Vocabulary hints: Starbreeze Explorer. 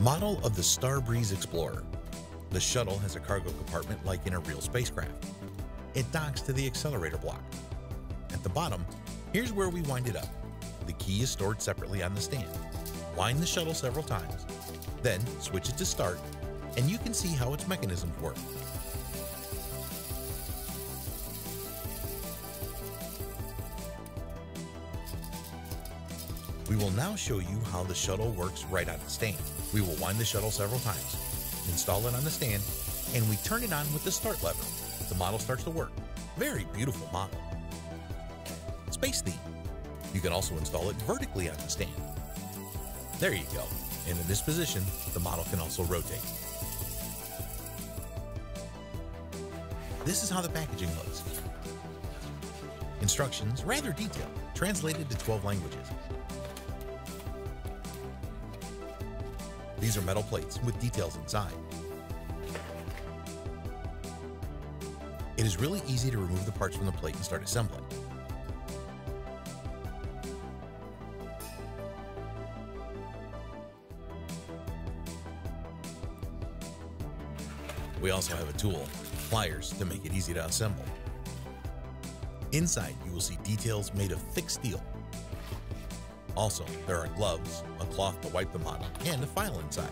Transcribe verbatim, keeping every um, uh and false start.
Model of the Starbreeze Explorer. The shuttle has a cargo compartment like in a real spacecraft. It docks to the accelerator block. At the bottom, here's where we wind it up. The key is stored separately on the stand. Wind the shuttle several times, then switch it to start, and you can see how its mechanisms work. We will now show you how the shuttle works right on the stand. We will wind the shuttle several times, install it on the stand, and we turn it on with the start lever. The model starts to work. Very beautiful model. Space theme. You can also install it vertically on the stand. There you go. And in this position, the model can also rotate. This is how the packaging looks. Instructions, rather detailed, translated to twelve languages. These are metal plates with details inside. It is really easy to remove the parts from the plate and start assembling. We also have a tool, pliers, to make it easy to assemble. Inside, you will see details made of thick steel. Also, there are gloves, a cloth to wipe the model, and a file inside.